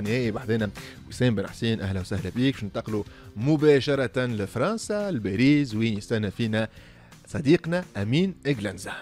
النهائي بعدين. وسام بن حسين اهلا وسهلا بيك. باش ننتقلوا مباشره لفرنسا لباريس وين يستنى فينا صديقنا امين اغلانزا.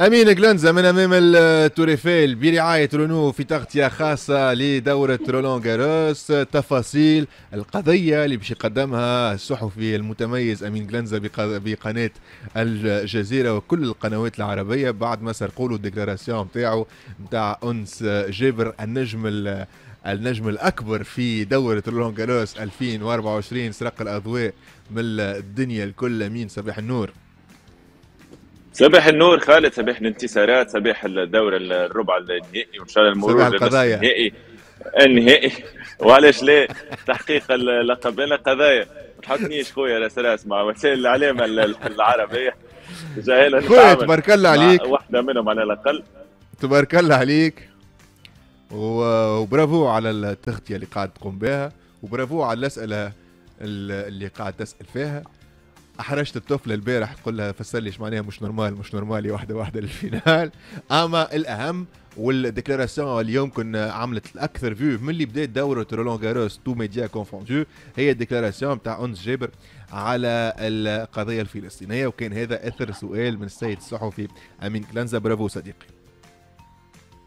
أمين جلانزا من أمام التوريفيل برعاية رونو في تغطية خاصة لدورة رولان غاروس. تفاصيل القضية اللي باش يقدمها الصحفي المتميز أمين جلانزا بقناة الجزيرة وكل القنوات العربية بعد ما سرقوا له الديكلاراسيون نتاعو نتاع أنس جابر النجم الأكبر في دورة رولان غاروس 2024. سرق الأضواء من الدنيا الكل. أمين صباح النور. صباح النور خالد، صباح الانتصارات، صباح الدورة الربع النهائي وان شاء الله المرور النهائي وعلاش لا تحقيق اللقب. انا قضايا ما تحطنيش خويا راس راس مع وسائل الاعلام العربية جاهلة. خويا تبارك الله عليك، واحدة منهم على الاقل. تبارك الله عليك وبرافو على التغطية اللي قاعد تقوم بها، وبرافو على الأسئلة اللي قاعد تسأل فيها. احرجت الطفله البارح تقول لها فسر لي ايش معناها مش نورمالي واحده واحده للفينال. اما الاهم والديكلاراسيون اليوم كنا عملت الاكثر فيو من اللي بدات دوره رولان غاروس تو ميديا كونفوندو، هي الديكلاراسيون تاع أنس جابر على القضيه الفلسطينيه. وكان هذا اثر سؤال من السيد الصحفي امين كلانزا. برافو صديقي،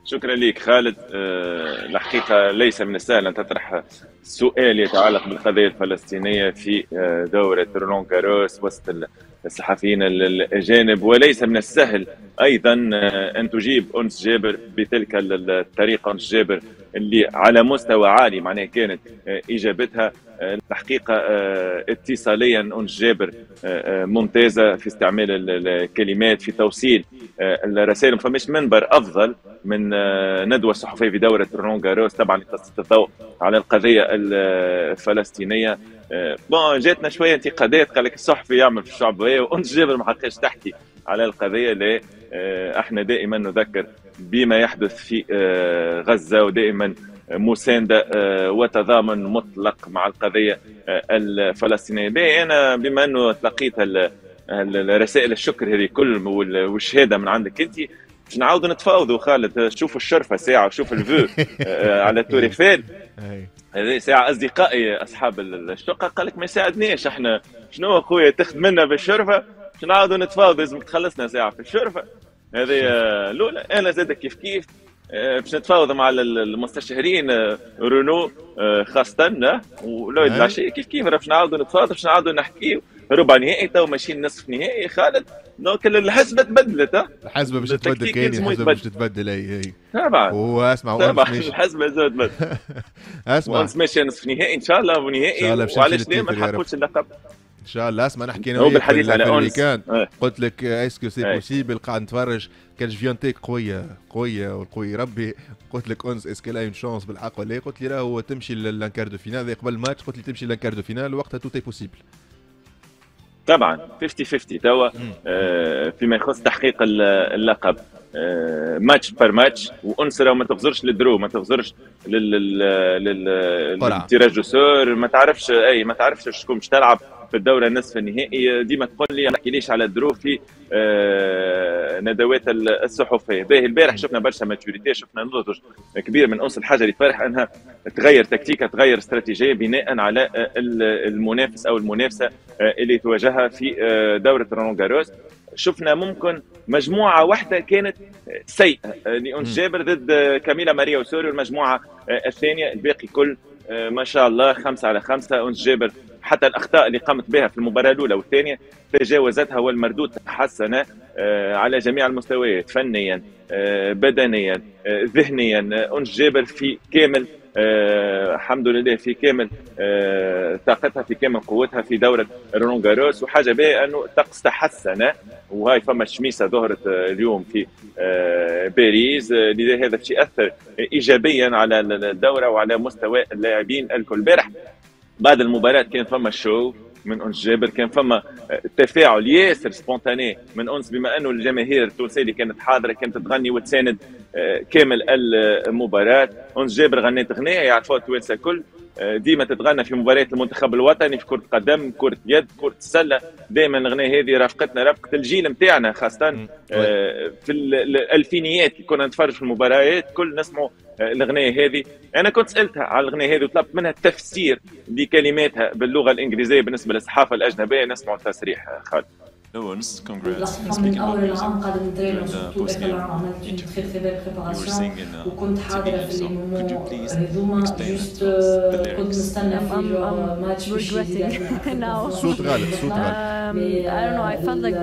شكرا لك خالد. الحقيقه ليس من السهل ان تطرح سؤال يتعلق بالقضيه الفلسطينيه في دوره رولان غاروس وسط الصحفيين الاجانب، وليس من السهل ايضا ان تجيب أنس جابر بتلك الطريقه. أنس جابر اللي على مستوى عالي معناها كانت اجابتها الحقيقه اتصاليا أنس جابر ممتازه في استعمال الكلمات في توصيل الرسائل. فمش منبر افضل من ندوه الصحفيه في دوره رولان غاروس طبعا لتسليط الضوء على القضيه الفلسطينيه. بون جاتنا شويه انتقادات، قال لك الصحفي يعمل في الشعب وأنس جابر ما حقاش تحكي على القضيه. لا، احنا دائما نذكر بما يحدث في غزه ودائما مساندة وتضامن مطلق مع القضية الفلسطينية. أنا بما أنه تلقيت الرسائل الشكر هذه كل والشهادة من عندك أنت، باش نعاودوا نتفاوضوا خالد. شوفوا الشرفة ساعة وشوفوا الفو على توريفيل هذه ساعة. أصدقائي أصحاب الشقة قال لك ما يساعدناش احنا، شنو خويا تاخذ منا بالشرفة؟ باش نعاودوا نتفاوضوا، لازم تخلصنا ساعة في الشرفة هذه الأولى. أنا زادك كيف كيف باش نتفاوض مع المستشارين رونو خاصة ولويد العشية كيف كيف باش نعاودوا نتفاوض، باش نعاودوا نحكيو ربع نهائي تو ماشيين نصف نهائي خالد. دونك الحسبة تبدلت. الحسبة باش تتبدل كاين، الحسبة باش تتبدل. اي طبعا واسمع طبعا الحسبة لازم تتبدل. اسمع ونس ماشية نصف نهائي ان شاء الله ونهائي، وعلاش لا ما نحققوش اللقب ان شاء الله. اسمع نحكي نو بالحديث على أونس. قلت لك اسكو سي بوسيبل، قاعد نتفرج كان جفيونتيك قويه والقوي ربي. قلت لك أونس اسكو لا اون شونس بالحق ولا؟ قلت لي راهو تمشي للانكار دو فينال قبل الماتش، قلت لي تمشي للانكار دو فينال وقتها توتي بوسيبل طبعا 50-50 توا فيما يخص تحقيق اللقب. ماتش بار ماتش، وأنس راهو ما تغزرش للدرو، ما تغزرش للتيراج دو سور، ما تعرفش ما تعرفش شكون باش تلعب في الدوره النصف النهائي. ديما تقول لي ما تحكيليش على الدرو في ندوات الصحفيه. باهي البارح شفنا برشا ماتوريتي، شفنا نضج كبير من أنس الحجري. فرح انها تغير تكتيكها، تغير استراتيجيه بناء على المنافس او المنافسه اللي تواجهها في دوره رولان غاروس. شفنا ممكن مجموعه واحده كانت سيئه لأنس جابر ضد كاميلا ماريا وسوري، والمجموعه الثانيه الباقي كل ما شاء الله 5 على 5. أنس جابر حتى الاخطاء اللي قامت بها في المباراه الاولى والثانيه تجاوزتها، والمردود تحسن على جميع المستويات فنيا بدنيا ذهنيا. أنس جابر في كامل الحمد لله، في كامل طاقتها، في كامل قوتها في دوره رولان غاروس. وحاجه باهيه انه الطقس تحسن، وهاي فما شميسه ظهرت اليوم في باريس، لذا هذا الشيء اثر ايجابيا على الدوره وعلى مستوى اللاعبين الكل. البارح بعد المباراة كان فما شو من أنس جابر، كان فما تفاعل ياسر سبونتاني من أنس، بما أنه الجماهير التونسية اللي كانت حاضرة كانت تغني وتساند كامل المباراه. أنس جابر غنيت غنيه يعرفوها التوانسه الكل، ديما تتغنى في مباريات المنتخب الوطني، في كرة قدم، كرة يد، كرة السلة، دائما الأغنية هذه رافقتنا، رافقت الجيل نتاعنا خاصة في الألفينيات كي كنا نتفرج في المباريات كل نسمعوا الأغنية هذه. أنا كنت سألتها على الأغنية هذه وطلبت منها التفسير لكلماتها باللغة الإنجليزية بالنسبة للصحافة الأجنبية، نسمعوا التصريح خالد. اللحظة من أول العام قاعدة نترينو سورتو آخر العام عملت اون تخي تخي بال بريباراسيون وكنت حاضرة في لي مومون هذوما، جوست كنت نستنى في ماتش باش يزيدنا صوت غالب صوت غالب. I don't know I felt like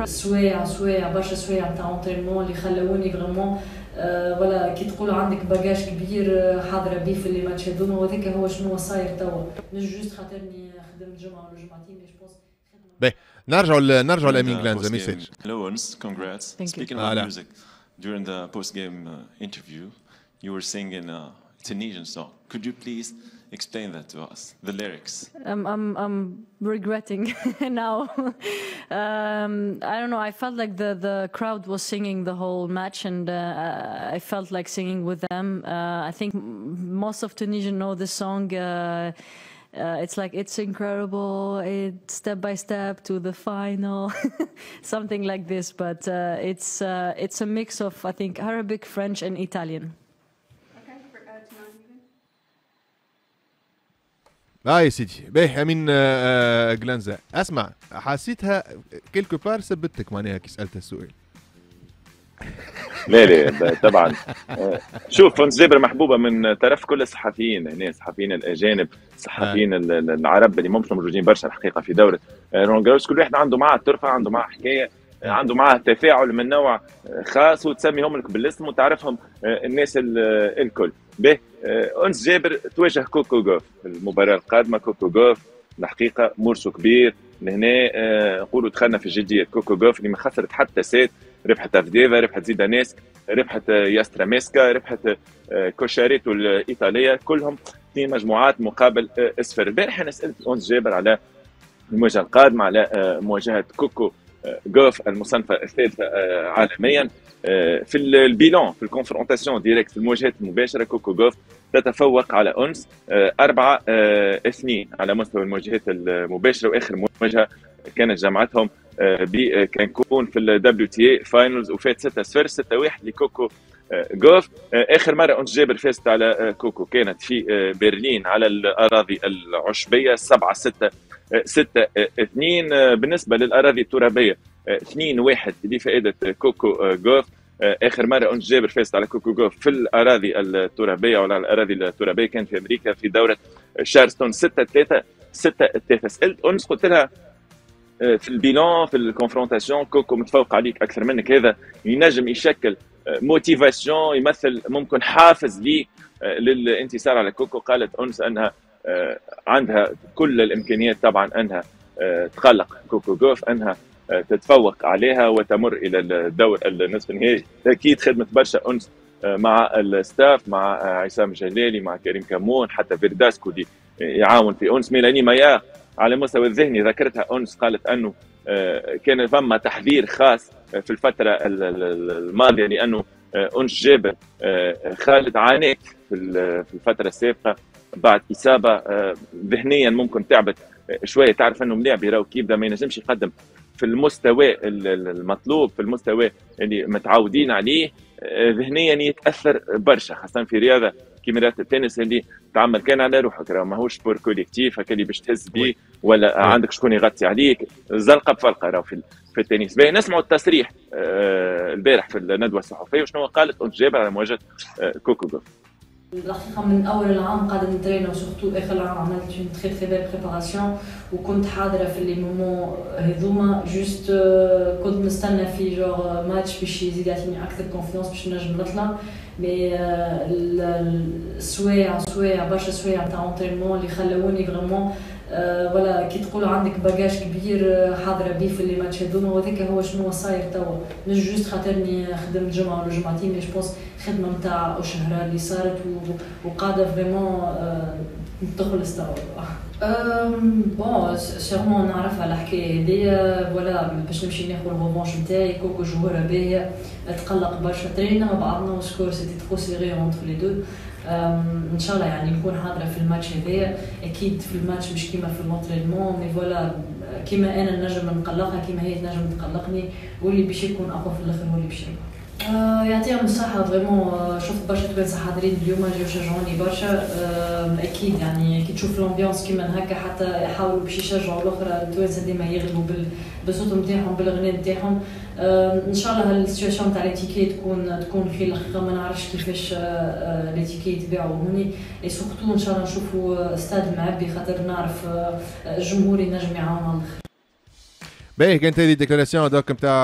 the سوايع سوايع برشا سوايع تاع اونترينمون اللي خلوني فريمون ولا كي تقول عندك باجاج كبير حاضرة بيه في لي ماتش هذوما، وهذاك هو شنو صاير توا، مش جوست خاطرني خدمت جمعة ولا جمعتين. باهي نرجعوا لأمين جلانزا ميساج. Hello Ines, congrats. Speaking of music, during the post-game interview, you were singing a Tunisian song. Could you please explain that to us, the lyrics? I'm regretting now. I don't know. I felt like the crowd was singing the whole match, and I felt like singing with them. I think most of Tunisians know this song. It's like it's incredible, it's step by step to the final, something like this. But it's a mix of I think Arabic, French, and Italian. Okay, for tonight. يا سيدي باهي أمين جلانزا، اسمع حسيتها كيلكو بار سبتك معناها كي سألت السؤال. لا لا طبعا شوف أنس جابر محبوبه من طرف كل الصحفيين هنا، الصحفيين الاجانب، الصحفيين العرب اللي ممكن موجودين برشا الحقيقه في دوره رولان غاروس، كل واحد عنده معاه طرفه، عنده معاه حكايه، عنده معاه تفاعل من نوع خاص، وتسميهم لك بالاسم وتعرفهم الناس الكل. باهي أنس جابر تواجه كوكو غوف في المباراه القادمه. كوكو غوف الحقيقه مرسو كبير لهنا، نقولوا دخلنا في الجديه. كوكو غوف اللي ما خسرت حتى سات، ربحت افديفا، ربحت زيدانيسك، ربحت ياستراميسكا، ربحت كوشاريتو الايطاليه، كلهم في مجموعات مقابل اصفر. البارح انا سالت أنس جابر على المواجهه القادمه، على مواجهه كوكو غوف المصنفه الثالثه عالميا. في البيلون في الكونفرونتاسيون ديريكت في المواجهات المباشره كوكو غوف تتفوق على أنس 4-2 على مستوى المواجهات المباشره، واخر مواجهه كانت جمعتهم كنكون في الدبليو تي اي فاينلز وفات 6-0 6-1 لكوكو غوف. اخر مره أنس جابر فازت على كوكو كانت في برلين على الاراضي العشبيه 7-6 6-2. بالنسبه للاراضي الترابيه 2-1 لفائده كوكو غوف. اخر مره أنس جابر فازت على كوكو غوف في الاراضي الترابيه ولا على الاراضي الترابيه كان في امريكا في دوره شارلستون 6-3 6-3. سالت أنس قلت لها في البيلون في الكونفرونتاسيون كوكو متفوق عليك اكثر منك، هذا ينجم يشكل موتيفاسيون، يمثل ممكن حافز لي للانتصار على كوكو. قالت أنس انها عندها كل الامكانيات طبعا انها تقلق كوكو غوف، انها تتفوق عليها وتمر الى الدور النصف النهائي. اكيد خدمه برشا أنس مع الستاف، مع عصام الجلالي، مع كريم كمون، حتى فيرداسكو اللي يعاون في أنس. ميلاني مايا على المستوى الذهني ذكرتها أنس، قالت أنه كان فما تحذير خاص في الفترة الماضية لأنه أنس جابر خالد عانيت في الفترة السابقة بعد إصابة ذهنيا ممكن تعبت شوية. تعرف أنه ملاعب يراو كيبدا ما ينجمش يقدم في المستوى المطلوب، في المستوى اللي متعودين عليه، ذهنيا يتأثر برشا خاصة في رياضة كيما رياضة التنس اللي تعمل كان على روحك، راه ماهوش سبور كوليكتيف هكا اللي باش تهز بيه ولا عندك شكون يغطي عليك، زلقه بفلقه راه في التنس. باهي نسمعوا التصريح البارح في الندوه الصحفيه وشنو قالت أنس جابر على مواجهه كوكو غوف. الحقيقه من اول العام قاعده نترينو سورتو اخر العام عملت اون تخي تخي بال بريباراسيون وكنت حاضره في لي مومون هذوما، جوست كنت نستنى في جور ماتش باش يزيد يعطيني اكثر كونفيونس باش نجم نطلع. مي السوايع سوايع برشا سوايع تاع اونترينمون اللي خلوني فريمون ولا كي تقول عندك باجاج كبير حاضره بيه في لي ماتش هذوما، وهذاك هو شنو صاير توا، مش جوست خاطرني خدمت جمعه ولا جمعتين. مي جو بونس الخدمه نتاع الشهره اللي صارت وقاعده فريمون ندخل نستوعب. بون سيغمون نعرف على الحكايه هذيا ولا باش نمشي ناخذ الغومونش نتاعي. كوكو جوهره باهيه، تقلق برشا، ترينا بعضنا وسكور سيتي ترو سيغي اونتر لي دو. ان شاء الله يعني نكون حاضره في الماتش هذايا. اكيد في الماتش مش كيما في لونترينمون، مي فوالا كيما انا نجم نقلقها كيما هي تنجم تقلقني، واللي باش يكون اقوى في الاخر هو اللي باش يربح. يعطيهم الصحة فريمون. شفت برشا توانسة حاضرين اليوم جاو شجعوني برشا. أكيد يعني كي تشوف الأمبيونس كيما هكا حتى يحاولوا باش يشجعوا الأخرى. التوانسة ديما يغلبوا بالصوت نتاعهم بالغناء نتاعهم. إن شاء الله السيتواسيون تاع ليتيكي تكون خير. الحقيقة ما نعرفش كيفاش ليتيكي يتباعوا هوني، وسورتو إن شاء الله نشوفوا ستاد معبي خاطر نعرف الجمهور ينجم يعاون على الآخر. باهي كانت هذه ديكلاراسيون دوك نتاع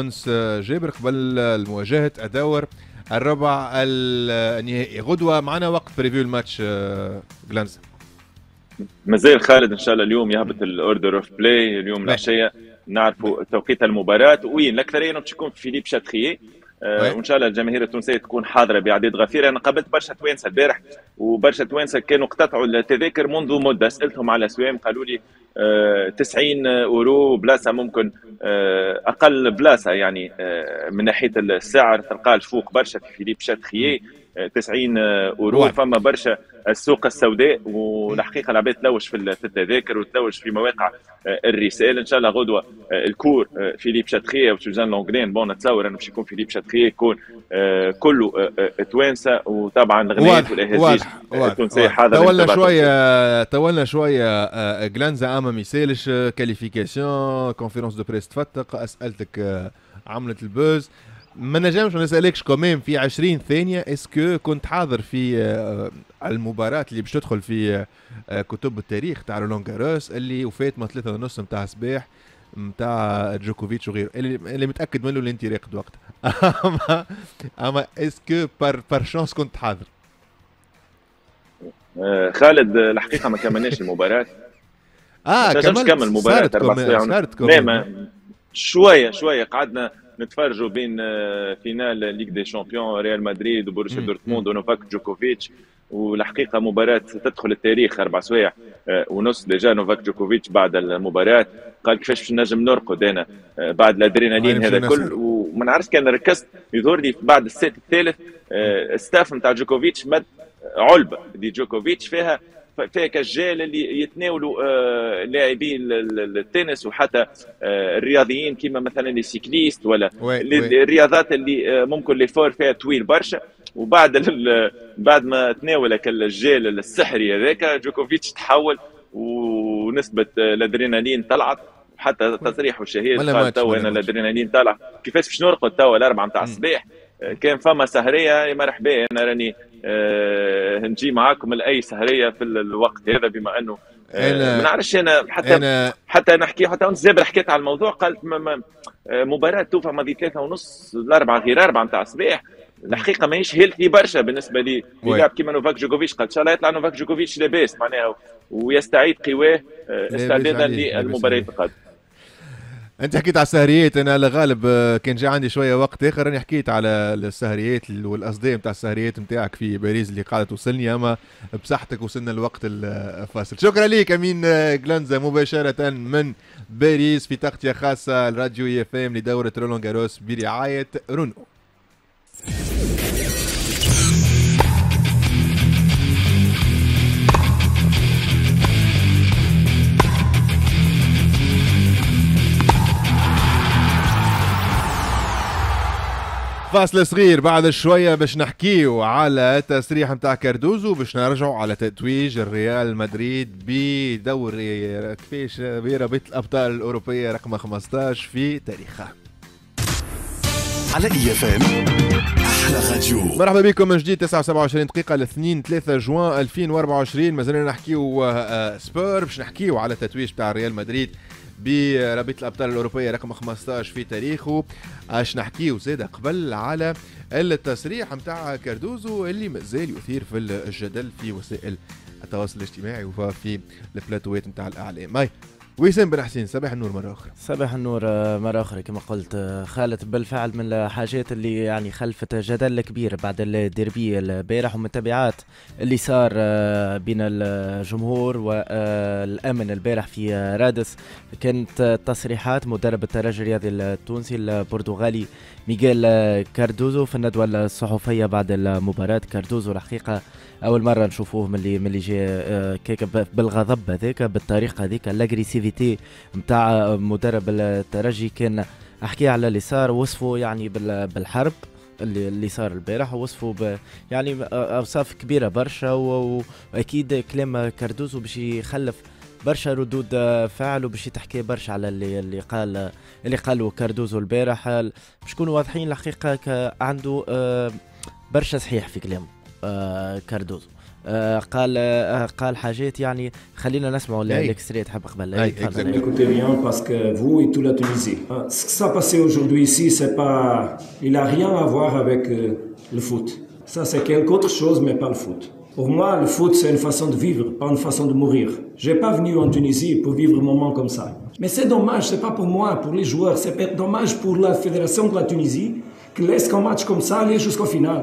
أنس جابر قبل مواجهة أدور الربع النهائي. غدوة معنا وقت بريفيو الماتش جلانزا. مازال خالد إن شاء الله اليوم يهبط الأوردر أوف بلاي اليوم العشية، نعرفوا توقيت المباراة وين الأكثرية باش يكون في فيليب شاتريي. وان شاء الله الجماهير التونسيه تكون حاضره باعداد غفيره. انا قابلت برشا توانسه البارح، وبرشا توانسه كانوا قطعوا التذاكر منذ مده. سالتهم على الاسوام قالوا لي 90 يورو بلاصه ممكن اقل بلاصه يعني من ناحيه السعر تلقاه الفوق برشا في فيليب شاتريي 90 يورو. فما برشا السوق السوداء، والحقيقه العباد تلوش في التذاكر وتلوش في مواقع الرسائل. ان شاء الله غدوه الكور فيليب شاتريي وسوزان لونغلين. بون نتصور انه باش يكون فيليب شاتريي يكون كله توانسه، وطبعا الغناء والاهازيج التونسيه حاضره. تولنا شويه جلانزا ما يسالش كاليفيكاسيون. كونفيرونس دو بريس تفتق، اسالتك عملت البوز، ما نجمش ما نسالكش كمان في 20 ثانيه اسكو كنت حاضر في المباراه اللي باش تدخل في كتب التاريخ تاع رولان غاروس اللي وفات ما 3:30 نتاع الصباح نتاع جوكوفيتش وغيره اللي متاكد منه اللي انت راقد وقتها. اما اسكو بار شانس كنت حاضر؟ خالد الحقيقه ما كملناش المباراه. كمل المباراه صارت شويه قعدنا نتفرجوا بين فينال ليغ دي شامبيون ريال مدريد وبروسيا دورتموند ونوفاك جوكوفيتش. والحقيقه مباراه تدخل التاريخ. 4 سوايع ونص ديجا نوفاك جوكوفيتش بعد المباراه قال كيفاش باش نجم نرقد انا بعد الادرينالين هذا كل. وما نعرفش كان ركزت يظهر لي بعد السيت الثالث ستاف نتاع جوكوفيتش مد علبه دي جوكوفيتش فيها كالجال اللي يتناولوا لاعبي التنس وحتى الرياضيين كيما مثلا السيكليست ولا الرياضات اللي ممكن لي فور فيها طويل برشا. بعد ما تناول كالجال السحري هذاك جوكوفيتش تحول ونسبه الادرينالين طلعت. حتى تصريحه الشهير قال تو انا الادرينالين طالع كيفاش باش نرقد تو الاربعه نتاع الصباح. كان فما سهريه مرحبا انا راني نجي معاكم لاي سهريه في الوقت هذا بما انه ما نعرفش انا حتى نحكي. حتى أنس جابر حكيت على الموضوع قالت مباراه توفى ماضي 3:30 لاربعه غير 4 نتاع الصباح. الحقيقه ماهيش هيلثي برشا بالنسبه لي لاعب كيما نوفاك جوكوفيتش. قال ان شاء الله يطلع نوفاك جوكوفيتش لاباس معناها ويستعيد قواه استعدادا للمباريات القادمه. انت حكيت على السهريات، انا على غالب كان جا عندي شويه وقت اخر راني حكيت على السهريات والاصداء نتاع السهريات نتاعك في باريس اللي قاعده توصلني. اما بصحتك وصلنا الوقت الفاصل. شكرا لك امين جلانزا مباشره من باريس في تغطيه خاصه لراديو اي اف ام لدوره رولان غاروس برعايه رونو. فاصل صغير بعد شويه باش نحكيو على التصريح نتاع كاردوزو باش نرجعوا على تتويج الريال مدريد بدوري كيفاش برابطه الابطال الاوروبيه رقم 15 في تاريخها. على اي اف ام احلى راديو. مرحبا بكم من جديد. 29 دقيقه الاثنين 3 جوان 2024 مازلنا نحكيو سبور باش نحكيو على التتويج تاع ريال مدريد برابطة الأبطال الأوروبية رقم 15 في تاريخه. اش نحكيو زاد قبل على التصريح متاع كاردوزو اللي مازال يثير في الجدل في وسائل التواصل الاجتماعي وفي البلاتوات متاع الإعلام. وسام بن حسين صباح النور مرة أخرى. صباح النور مرة أخرى كما قلت خالد، بالفعل من الحاجات اللي يعني خلفت جدل كبير بعد الديربي البارح ومن التبعات اللي صار بين الجمهور والأمن البارح في رادس، كانت تصريحات مدرب الترجي الرياضي التونسي البرتغالي ميغيل كاردوزو في الندوة الصحفية بعد المباراة. كاردوزو الحقيقة أول مرة نشوفوه ملي جاء بالغضب هذاك بالطريقة هذيك، الأجريسيفيتي متاع مدرب الترجي. كان أحكي على اللي صار، وصفه يعني بالحرب اللي صار البارح، ووصفوا يعني أوصاف كبيرة برشا، وأكيد كلام كاردوزو باش يخلف برشا ردود فعل وباش تحكي برشا على اللي قاله كاردوزو البارح. باش نكونوا واضحين الحقيقة عنده برشا صحيح في كلامه كاردوزو. قال حاجات يعني خلينا نسمعوا l'extrait تحب قبل. Écoutez bien parce que vous et tout la Tunisie. Ce qui s'est passé aujourd'hui ici, c'est pas, il a rien à voir avec le foot. Ça c'est quelque autre chose, mais pas le foot. Pour moi, le foot c'est une façon de vivre, pas une façon de mourir. J'ai pas venu en Tunisie pour vivre un moment comme ça. Mais c'est dommage, c'est pas pour moi, pour les joueurs, c'est dommage pour la fédération de la Tunisie qui laisse qu'un match comme ça aller jusqu'au final.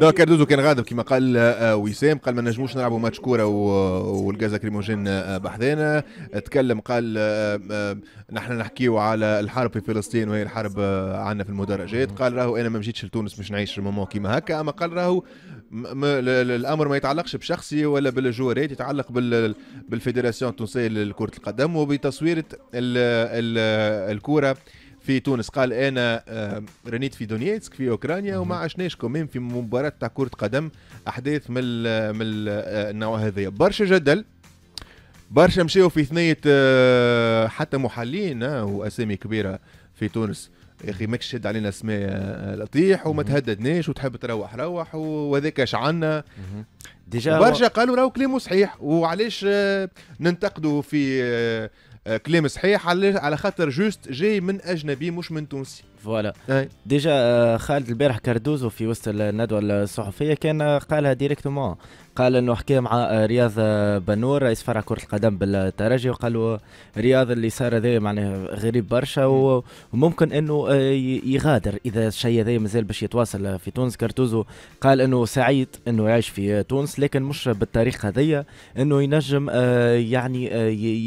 لا كاردوزو كان غاضب كما قال وسام، قال ما نجموش نلعبوا ماتش كوره والغاز كريموجين بحذانا. تكلم قال نحن نحكيو على الحرب في فلسطين وهي الحرب عندنا في المدرجات. قال راهو انا ما مشيتش لتونس باش نعيش مومون كيما هكا، اما قال راهو الامر ما يتعلقش بشخصي ولا بالجوارات، يتعلق بالفيدراسيون التونسيه لكره القدم وبتصوير الكوره في تونس. قال انا رنيت في دونيتسك في اوكرانيا وما عشناش كمان في مباراه تاع كره قدم احداث من النوع هذايا. برشا جدل، برشا مشاو في ثنيه حتى محلين واسامي كبيره في تونس. يا اخي ماكش شد علينا اسماء لطيح وما تهددناش وتحب تروح روح وهذاك شعنا ديجا. برشا قالوا راهو كلامه صحيح، وعلاش ننتقدوا في كلام صحيح على خاطر جوست جاي من اجنبي مش من تونسي. فوالا ديجا خالد البارح كاردوزو في وسط الندوه الصحفيه كان قالها ديريكتومون، قال انه حكى مع رياض بنور رئيس فرع كره القدم بالترجي، وقالوا رياض اللي صار هذا معناه غريب برشا وممكن انه يغادر اذا الشيء هذا مازال باش يتواصل في تونس. كاردوزو قال انه سعيد انه يعيش في تونس لكن مش بالطريقه هذيا، انه ينجم يعني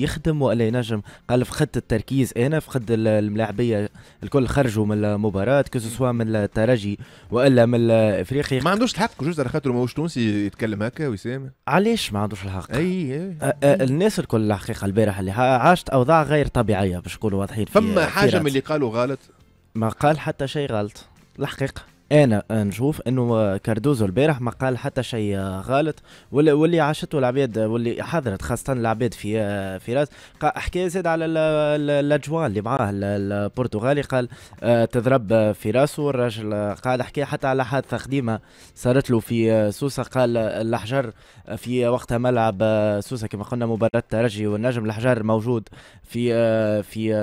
يخدم ولا ينجم. قال فقدت التركيز انا، فقد الملاعبيه الكل خرجوا من المباراة كسوسوا من الترجي والا من افريقيا. ما عندوش الحق جوز على خاطر ماهوش تونسي يتكلم هكا. وسام علاش ما عندوش الحق؟ اي الناس الكل الحقيقه البارح اللي عاشت اوضاع غير طبيعيه باش نقولوا واضحين. فما حاجه من اللي قالوا غلط؟ ما قال حتى شيء غلط الحقيقه. انا نشوف انه كاردوزو البارح ما قال حتى شيء غلط، واللي عاشته العباد واللي حضرت خاصه العباد في راس. حكايه زاد على الأجوان اللي معاه البرتغالي، قال تضرب في راسه الراجل. قال حكايه حتى على حادثه قديمه صارت له في سوسه، قال الاحجار في وقتها ملعب سوسه كما قلنا مباراه ترجي والنجم، الاحجار موجود في في,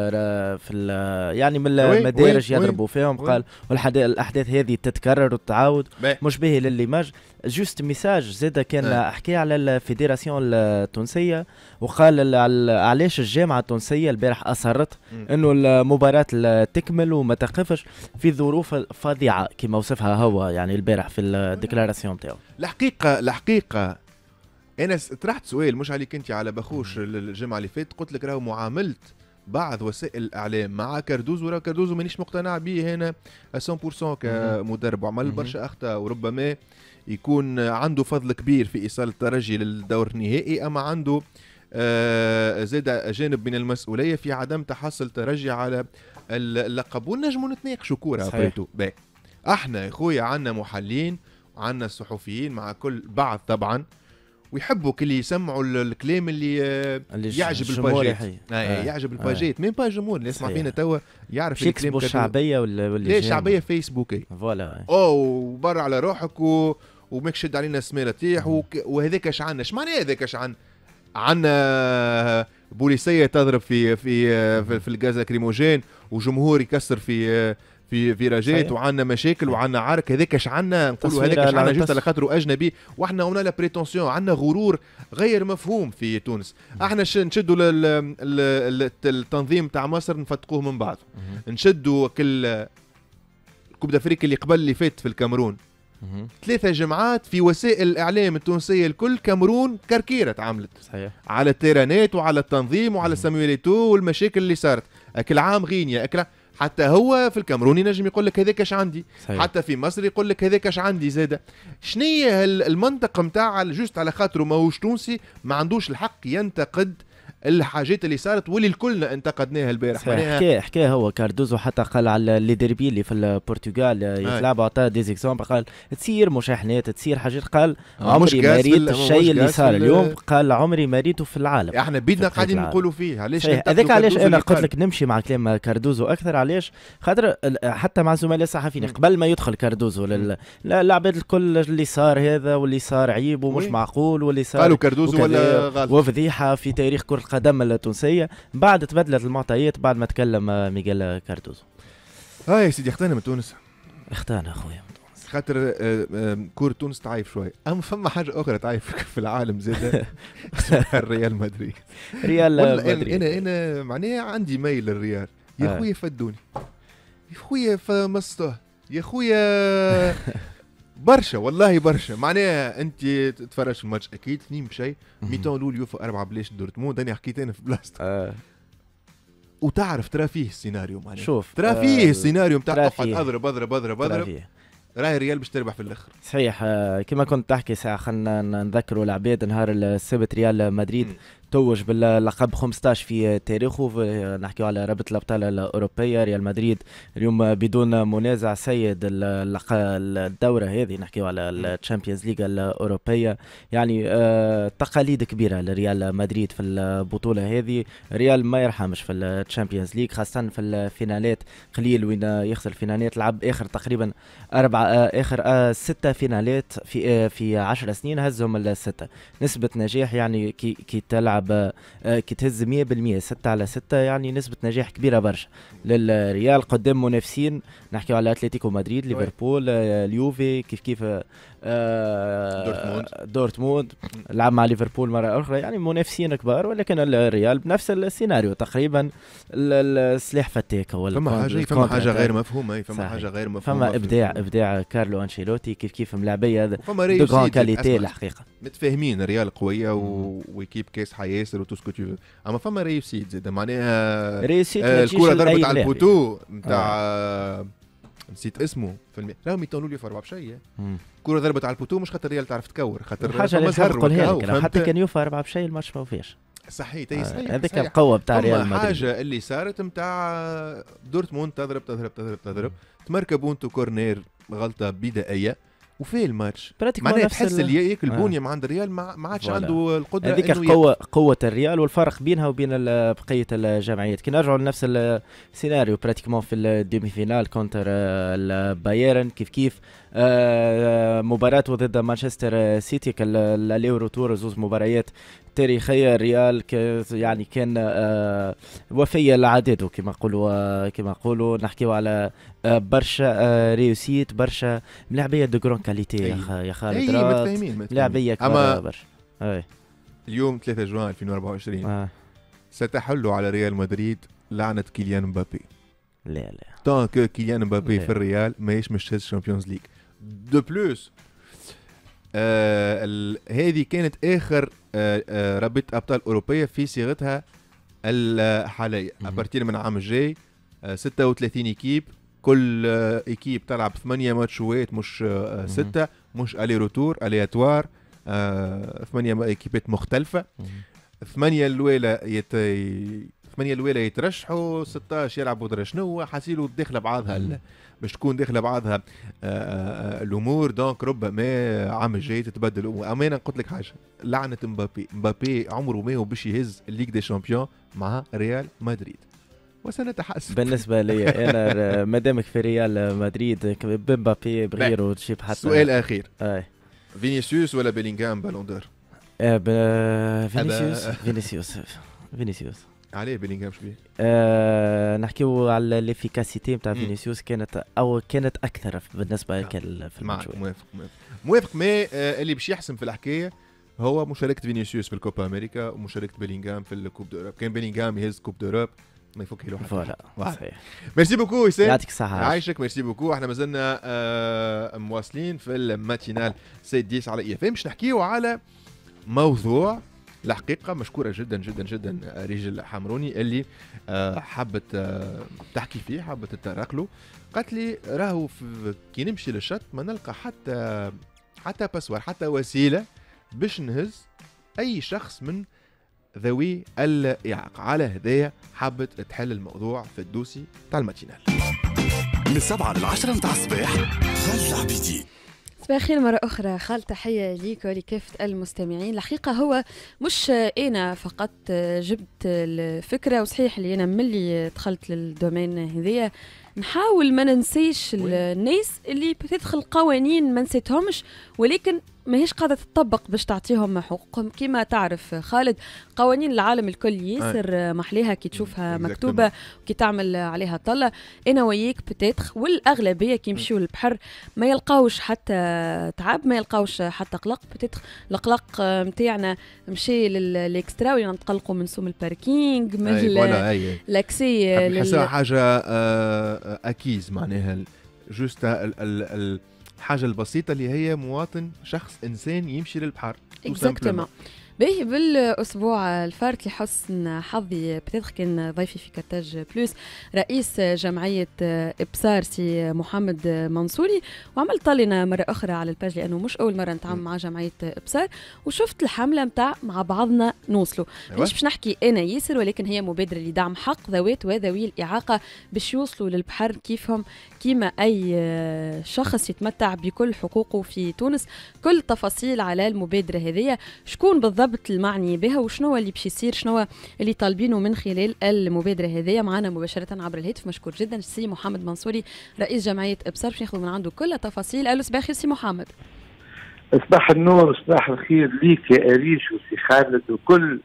في يعني من المدارج يضربوا فيهم. قال والاحداث هذه تتكرر وتتعاود، مش باهي للإيماج. جوست ميساج زاده كان حكي على الفيدراسيون التونسيه، وقال علاش الجامعه التونسيه البارح اصرت انه المباراه تكمل وما تقفش في ظروف فظيعه كما وصفها هو يعني البارح في الديكلاراسيون نتاعو. الحقيقه انا طرحت سؤال مش عليك انت، على بخوش الجمعه اللي فاتت، قلت لك راهو معامله بعض وسائل الاعلام مع كاردوزو، راه كاردوزو مانيش مقتنع به هنا 100% كمدرب، وعمل برشا اخطاء وربما يكون عنده فضل كبير في ايصال الترجي للدور النهائي، اما عنده زاد جانب من المسؤوليه في عدم تحصل ترجي على اللقب. ونجموا نتناقشوا كوره فاتو. احنا يا خويا عندنا محلين وعندنا الصحفيين مع كل بعض طبعا، ويحبوا كل يسمعوا الكلام اللي يعجب الباجيت. يعجب الباجيت مين با الجمهور اللي يسمع فينا توا يعرف الكلام الشعبيه ولا شعبيه فيسبوكي. فوالا او برا على روحك وماك شد علينا السماله تيح وهذاك شعنا. اش معنى هذاك شعنا؟ عندنا بوليسيه تضرب في في في, في الغاز لكريموجين وجمهور يكسر في في فيراجات وعندنا مشاكل وعندنا عرك. هذاك شعنا نقولوا هذاك شعنا جست على خاطر اجنبي واحنا هنا لا بريتونسيون، عندنا غرور غير مفهوم في تونس. احنا نشدوا التنظيم تاع مصر نفتقوه من بعض، نشدوا كل كوب دافريكا اللي قبل اللي فات في الكامرون ثلاثة جمعات في وسائل الإعلام التونسية الكل كامرون كركيرة تعاملت صحيح على التيرانات وعلى التنظيم وعلى سامويليتو والمشاكل اللي صارت. أكل عام غينيا أكل حتى هو في الكامرون ينجم يقول لك هذاك اش عندي صحيح. حتى في مصر يقول لك هذاك اش عندي زاده. شنية المنطقة نتاع جوست على خاطره ماهوش تونسي ما عندوش الحق ينتقد الحاجات اللي صارت واللي الكلنا انتقدناها البارح. حكى هو كاردوزو حتى قال على لي ديربي اللي في البرتغال يلعبوا عطا ديزيكسومبل، قال تصير مشاحنات تصير حاجات، قال عمري ما ريت الشيء اللي صار اليوم، قال عمري ما ريته في العالم. احنا بيدنا قاعدين نقولوا فيه علاش هذاك، علاش انا قلت لك نمشي مع كلام كاردوزو اكثر. علاش خاطر حتى مع زملاء الصحفيين قبل ما يدخل كاردوزو للعباد الكل اللي صار هذا واللي صار عيب ومش معقول واللي صار، قالوا كاردوزو ولا غلط وفضيحه في تاريخ كرة القدم التونسية. بعد تبدلت المعطيات بعد ما تكلم ميغيل كاردوزو. يا سيدي اختانا من تونس، اختانا اخويا من تونس خاطر كرة تونس تعايف شوية، أما فما حاجة أخرى تعايف في العالم زادة الريال مدريد. أنا معناها عندي ميل للريال يا خويا، فدوني يا خويا، فمصته يا خويا برشا والله برشا. معناها انت تتفرج في الماتش اكيد 2-0 ميتون الاول يوفا 4-0 دورتموند، انا حكيت انا في بلاصتك وتعرف ترى فيه السيناريو، معناها شوف ترى فيه السيناريو نتاع اقعد اضرب اضرب اضرب اضرب، راهي الريال باش تربح في الاخر صحيح. كما كنت تحكي ساعه، خلينا نذكروا العباد نهار السبت ريال مدريد توج باللقب 15 في تاريخه، نحكيو على رابطة الأبطال الأوروبية. ريال مدريد اليوم بدون منازع سيد الدورة هذه، نحكيو على الشامبيونز ليغ الأوروبية، يعني تقاليد كبيرة لريال مدريد في البطولة هذه. ريال ما يرحمش في الشامبيونز ليغ خاصة في الفينالات، قليل وين يخسر الفينالات. لعب آخر تقريبا آخر ستة فينالات في 10 سنين هزهم الستة، نسبة نجاح يعني كي تلعب كي تهز 100% 6/6 يعني نسبة نجاح كبيرة برشا للريال قدام منافسين. نحكيو على أتلتيكو مدريد، ليفربول، اليوفي، كيف دورتموند لعب مع ليفربول مرة أخرى، يعني منافسين كبار. ولكن الريال بنفس السيناريو تقريبا، السلاح فتاك. فما حاجة غير مفهومة، فما حاجة غير مفهومة، فما إبداع كارلو أنشيلوتي كيف ملاعبية دو غران كاليتي. الحقيقة متفاهمين الريال قوية ويكيب كاس ياسر وتسكت يوفي، اما فما ريوسيت زاد معناها ريوسيت. الكره ضربت على البوتو نتاع نسيت اسمه في راهم يطولوا لي في 4-0. الكره ضربت على البوتو مش خاطر الريال تعرف تكور، خاطر حاجه اللي تقولها لك حتى كان يوفي 4-0 الماتش ما وفاش صحيت. هذيك القوه نتاع ريال مدريد. حاجه اللي صارت نتاع دورتموند تضرب تضرب تضرب تضرب تمركبوا انتو كورنير غلطه بدائيه وفي الماتش معناها تحس اللي ياكل بونيا عند الريال ما عادش عنده القدره. هذيك قوه الريال والفرق بينها وبين بقيه الجمعيات. كي نرجعوا لنفس السيناريو براتيكمون في الديمي فينال كونتر البايرن، كيف مباراة ضد مانشستر سيتي كاليورو تور، زوز مباريات تاريخية. الريال يعني كان وفية لعاداته كما نقولوا نحكيو على برشا ريوسيت، برشا ملاعبية دو كرون كاليتي يا خالد، ملاعبية كبيرة برشا. اليوم 3 جوان 2024 ستحل على ريال مدريد لعنة كيليان مبابي. لا طون كو كيليان مبابي في الريال ماهيش مش هز الشامبيونز ليغ دو بلوس. هذه كانت اخر رابطه ابطال اوروبيه في صيغتها الحاليه. ابارتير من العام الجاي 36 ايكيب، كل ايكيب تلعب 8 ماتشوات مش 6، مش الي روتور الياتوار، 8 ايكيبات مختلفه. 8 الولا يترشحوا، 16 يلعبوا درا شنو حاسيلو داخله بعضها باش تكون داخله بعضها الامور. دونك ربما عام الجاي تتبدل. وامانه قلت لك حاجه، لعنه مبابي عمره ما هو باش يهز الليغ دي شامبيون مع ريال مدريد. وسنتحسن بالنسبه لي انا مادامك في ريال مدريد مبابي بريرو تجيب حتى. سؤال اخير، فينيسيوس ولا بيلينغهام بالون دور؟ فينيسيوس فينيسيوس عليه بيلينغهام شبيه؟ نحكيو على الافيكاسيتي نتاع فينيسيوس كانت او كانت اكثر بالنسبه في الماتش. موافق مي اللي باش يحسم في الحكايه هو مشاركه فينيسيوس في الكوبا امريكا ومشاركه بيلينغهام في الكوب دوروب. كان بيلينغهام يهز كوب دوروب ما يفك له حاجه. صحيح. ميرسي بوكو ياسين. يعطيك الصحه. عايشك ميرسي بوكو. احنا مازلنا مواصلين في الماتينال سي 10 على اي اف ام. باش نحكيو على موضوع الحقيقة مشكورة جدا جدا جدا رجل حمروني اللي حبت تحكي فيه، حبت تطرق له. قالت لي راهو كي نمشي للشط ما نلقى حتى باسوار، حتى وسيلة باش نهز أي شخص من ذوي الإعاقة. على هدايا حبت تحل الموضوع في الدوسي تاع الماتينال. من 7 ل 10 متاع الصباح رجع بيدي. صباح الخير مرة أخرى خال، تحية ليك ولكافة المستمعين. الحقيقة هو مش أنا فقط جبت الفكرة، وصحيح اللي أنا ملي دخلت للدومين هذيا نحاول ما ننسيش الناس اللي بتدخل قوانين ما نسيتهمش ولكن ماهيش قاعدة تطبق باش تعطيهم حقوقهم. كما تعرف خالد قوانين العالم الكل ياسر محليها كي تشوفها مكتوبة وكي تعمل عليها طلة. أنا وياك بتدخ والأغلبية كي يمشيو البحر ما يلقاوش حتى تعب، ما يلقاوش حتى قلق. بتدخ القلق متاعنا مشي للإكسترا وين نتقلقوا من سوم الباركينج من الأكسي. حسنا حاجة أكيز معناها جوست الحاجة البسيطة اللي هي مواطن شخص إنسان يمشي للبحر. باهي بالاسبوع الفارت لحسن حظي بتدخل كان ضيفي في كتاج بلوس رئيس جمعيه ابصار سي محمد منصوري، وعملت طلنا مره اخرى على الباج لانه مش اول مره نتعامل مع جمعيه ابصار، وشفت الحمله متاع مع بعضنا نوصلوا. مش باش نحكي انا ياسر ولكن هي مبادره لدعم حق ذوات وذوي الاعاقه باش يوصلوا للبحر كيفهم كيما اي شخص يتمتع بكل حقوقه في تونس. كل التفاصيل على المبادره هذه، شكون بالضبط المعني بها وشنو اللي باش يصير، شنو اللي طالبينه من خلال المبادره هذه. معنا مباشره عبر الهاتف مشكور جدا سي محمد منصوري رئيس جمعيه ابصار باش ناخذوا من عنده كل التفاصيل. الو صباح الخير سي محمد. صباح النور، صباح الخير ليك يا اريش وسي خالد وكل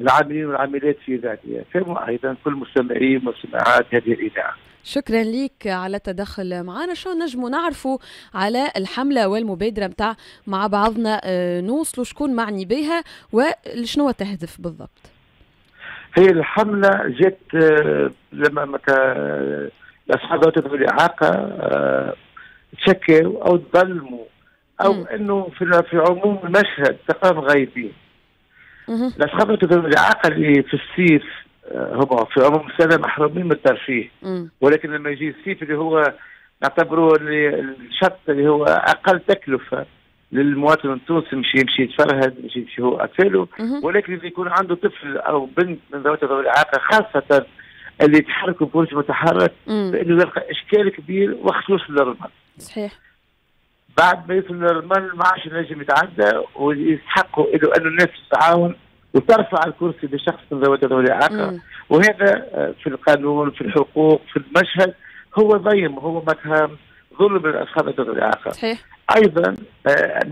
العاملين والعاملات في ذاتها فهموا ايضا كل مستمعين ومستمعات هذه الاذاعه. شكرا ليك على التدخل معنا. شو نجموا نعرفوا على الحمله والمبادره متاع مع بعضنا نوصلوا، شكون معني بها وشنو تهدف بالضبط؟ هي الحمله جت لما اصحاب ذوي الاعاقه تشكوا او تظلموا او انه في عموم المشهد تقام غايبين. اصحاب ذوي الاعاقه اللي في الصيف هما في عموم السنة محرومين من الترفيه، ولكن لما يجي الصيف اللي هو نعتبره الشط اللي هو أقل تكلفة للمواطن التونسي مش يمشي يتفرهد، مش يمشي هو أطفاله، ولكن إذا يكون عنده طفل أو بنت من ذوات الإعاقة خاصة اللي يتحركوا بكرسي متحرك فإنه يلقى إشكال كبير وقت يوصل للرمل. صحيح. بعد ما يوصل للرمل ما عادش ينجم يتعدى ويستحقوا إنه الناس تتعاون وترفع الكرسي لشخص من ذوي الإعاقة، وهذا في القانون في الحقوق في المشهد هو ضيم، هو متهم ظلم لأصحاب ذوي الإعاقة. صحيح. أيضا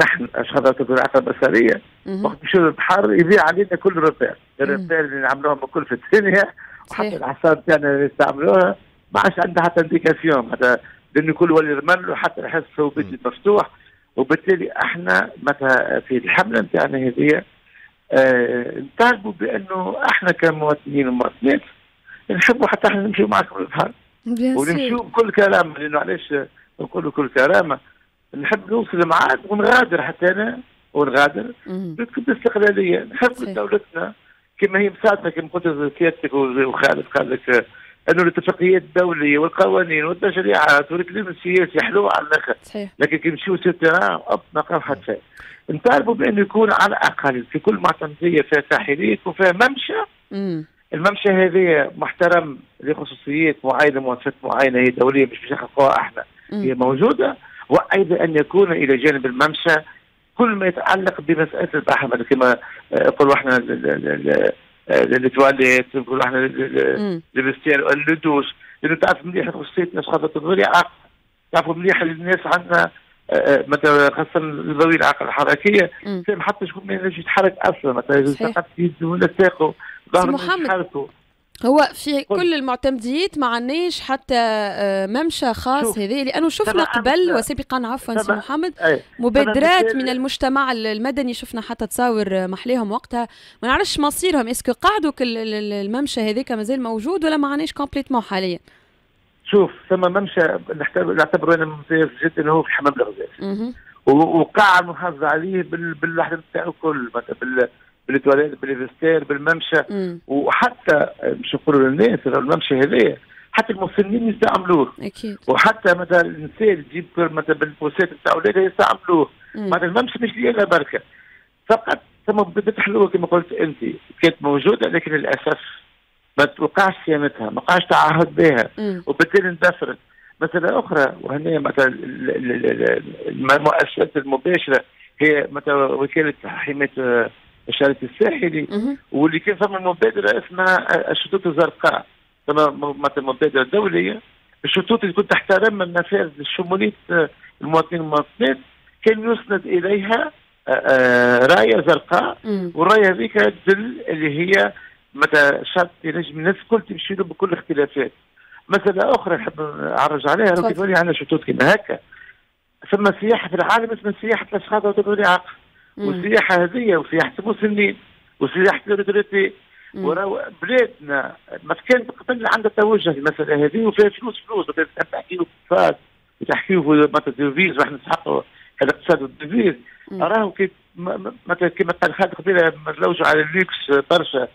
نحن أصحاب ذوي الإعاقة البصرية وقت نمشيو للبحر يضيع علينا كل الرباط اللي نعملوهم بكل في الدنيا وحتى الأعصاب تاعنا اللي نستعملوها ما عادش عندها حتى إنديكاسيون، هذا لأنه كل ولي رمل وحتى نحسه بدي مفتوح. وبالتالي احنا مثلا في الحملة نتاعنا هذه نطالبوا بانه احنا كمواطنين ومواطنات نحبوا حتى احنا نمشيو معكم للبحر ونمشيو بكل كرامه، لانه علاش نقولوا كل كرامه، نحب نوصل معاك ونغادر حتى انا ونغادر بالاستقلاليه. نحب دولتنا كما هي مساعدنا كما قلت سيادتك وخالد قال لك انه الاتفاقيات الدوليه والقوانين والتشريعات والكلام السياسي حلو على الاخر، لكن كي نمشيو سيتيران اوب ما نلقاو حتى شيء. نطالبوا بانه يكون على الاقل في كل معتمديه فيها ساحليه وفيها ممشى، الممشى هذا محترم لخصوصيات معينه مؤسسات معينه هي دوليه مش باش نحققوها احنا هي موجوده، وايضا ان يكون الى جانب الممشى كل ما يتعلق بمساله البحر كما نقولوا احنا للتواليت، نقولوا احنا للبستير للدوش، لانه تعرف مليح خصوصيتنا خاصه ذوي الإعاقة، تعرفوا مليح الناس عندنا مثلا خاصه ذوي الاعاقه الحركيه حتى شكون ما ينجمش يتحرك اصلا، مثلا يجوز فقط يده ولا ساقه ظهر مش حالته. هو في كل المعتمديات ما عناش حتى ممشى خاص هذا، لانه شفنا قبل وسابقا عفوا سي محمد مبادرات من المجتمع المدني، شفنا حتى تصاور محليهم وقتها، ما نعرفش مصيرهم، اسكو قعدوا الممشى هذاك مازال موجود ولا ما عناش كومبليتمون حاليا؟ شوف ثم ممشى نعتبره انا ممتاز جدا، هو في حمام الغزال وقاع محافظ عليه بالوحدات نتاعو الكل، بالتواليت بالفستان بالممشى، وحتى مش نقولوا للناس الممشى هذايا حتى المسنين يستعملوه اكيد، وحتى مثلا الانسان تجيب مثلا بالبوسات نتاع ولادها يستعملوه، معناتها الممشى مش لينا بركه فقط، ثم بدات حلوه كما قلت انت كانت موجوده، لكن للاسف ما وقعش صيانتها، ما وقعش تعهد بها، وبالتالي اندثرت. مساله اخرى وهنا مثلا المؤسسات المباشره هي مثلا وكاله حمايه الشريط الساحلي، واللي كان ثم مبادره اسمها الشطوط الزرقاء، ثم مثلا مبادره دوليه الشطوط اللي كنت تحترم النفاذ الشموليه المواطنين والمواطنات، كان يسند اليها رايه زرقاء، والرايه هذيك تدل اللي هي مثلا شرط ينجم الناس الكل تمشي له بكل الاختلافات. مساله اخرى نحب نعرج عليها، لو تولي عندنا شطوط كما هكا، ثم سياحه في العالم اسمها سياحه الاشخاص ذوي الإعاقة، والسياحه هذه وسياحه المسنين وسياحه الريتريتي، وراو بلادنا ما كان قبل عندها توجه المساله هذه وفيها فلوس تحكيو اقتصاد وتحكيو مثلا ديفيز، واحنا نسحقوا الاقتصاد والديفيز، راهو مثلا كما قال خالد قبيله متلوجوا على اللوكس برشا،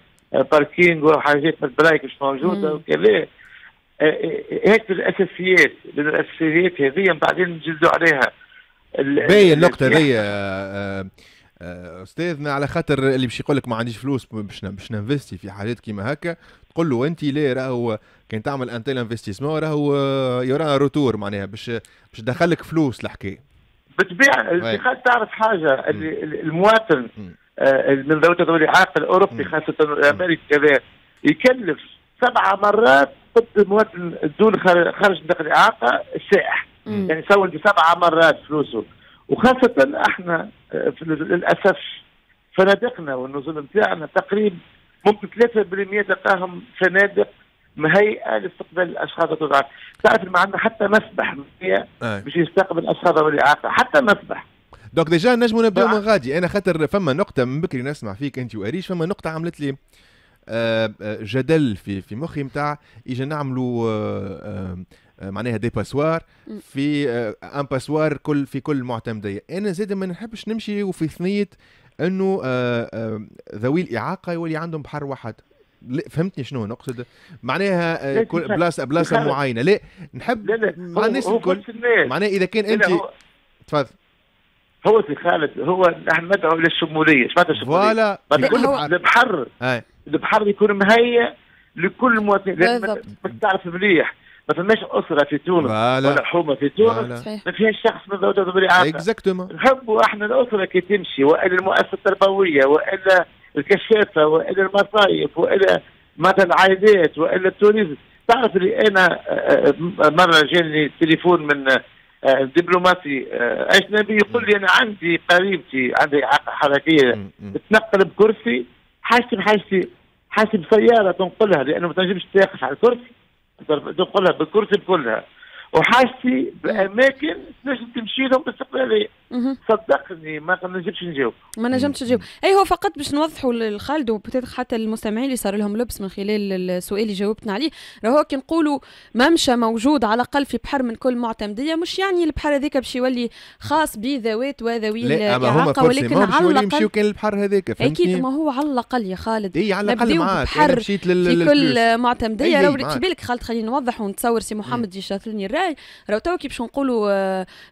باركينغ وحاجات من البرايك مش موجوده وكذا، هات الاساسيات، لان الاساسيات هذه بعدين نجزوا عليها. باهي النقطة هذه أستاذنا، على خاطر اللي باش يقول لك ما عنديش فلوس باش ننفستي في حاجات كيما هكا، تقول له أنت لا، راهو كان تعمل أنت انفستيسمون راهو يرى روتور، معناها باش تدخلك فلوس الحكاية. بالطبيعة الاتحاد تعرف حاجة، المواطن من ذوي الإعاقة الأوروبي خاصة الأمريكي كذا يكلف 7 مرات ضد المواطن الدول خارج منطقة الإعاقة السائح. يعني سوّد 7 مرات فلوسه، وخاصة احنا للأسف فنادقنا والنزول نتاعنا تقريبا ممكن 3% تلقاهم فنادق مهيئة لاستقبال الأشخاص ذوي الإعاقة. تعرف ما عندنا حتى مسبح باش يستقبل الأشخاص ذوي الإعاقة، حتى مسبح. دونك ديجا نجموا نبداو من غادي، أنا خاطر فما نقطة من بكري نسمع فيك أنت وأريش، فما نقطة عملت لي جدل في مخي نتاع إجا نعملوا معناها دي باسوار في ان باسوار كل في كل معتمديه. انا زاد ما نحبش نمشي وفي ثنيه انه ذوي الاعاقه يولي عندهم بحر واحد، فهمتني شنو نقصد؟ معناها بلاصه معينه، لا نحب مع الناس الكل، معناها اذا كان انت تفضل هو في خالد، هو نحن ندعو للشموليه، اش معناتها الشموليه؟ فوالا البحر يكون مهيئ لكل مواطن، تعرف مليح ما فماش اسره في تونس ولا حومه في تونس ما فيهاش شخص من ذوي الإعاقة. نحبوا احنا الاسره كي تمشي، والا المؤسسه التربويه، والا الكشافه، والا المصايف، والا مثلا العائلات، والا التوريزم. تعرف اللي انا مره جاني تليفون من دبلوماسي اجنبي يقول لي انا عندي قريبتي عندها اعاقه حركيه تتنقل بكرسي، حاجتي بسياره تنقلها لانه ما تنجمش تقف على الكرسي، تنقلها بالكرسي بكلها، وحاجتي باماكن تنجم تمشي لهم باستقلاليه. صدقني ما نجمش نجاوب. اي هو فقط باش نوضحوا للخالد وبتات حتى المستمعين اللي صار لهم لبس من خلال السؤال اللي جاوبتنا عليه، راهو كي نقولوا ممشى موجود على الاقل في بحر من كل معتمديه، مش يعني البحر هذاك باش يولي خاص بذوات وذوي الاعاقه، ولكن على الاقل يمشيو كان البحر هذاك، فهمتني؟ اكيد، ما هو على الاقل يا خالد، اي على الاقل معاك. انا مشيت في كل معتمديه، راهو اللي بالك خالد، خلينا نوضح ونتصور سي محمد يشاطرني الراي، راهو تو كي باش نقولوا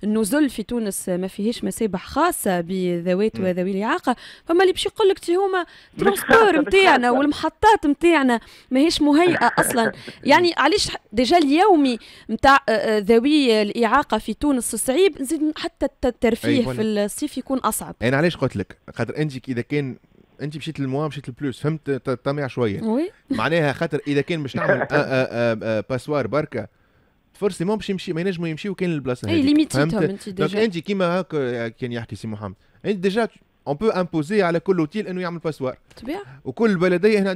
النزل في تونس ما فيهش مسابح خاصه بذوات وذوي الاعاقه، فما اللي باش يقول لك تي هما الترونسبور نتاعنا والمحطات نتاعنا ماهيش مهيئه اصلا. يعني علاش ديجا اليومي نتاع ذوي الاعاقه في تونس صعيب، نزيد حتى الترفيه في الصيف يكون اصعب. انا علاش قلت لك خاطر انت اذا كان انت مشيت للموا مشيت للبلوس، فهمت طمع شويه معناها خاطر اذا كان باش نعمل باسوار بركه فرصي ما باش يمشي، ما ينجموا يمشيو كان البلاصه هذيك. اي ليميتيتهم انت ديجا. دونك انت كيما هاك كان يحكي سي محمد، انت ديجا اون بو امبوزي على كل اوتيل انه يعمل باسوار طبيعي، وكل بلديه هنا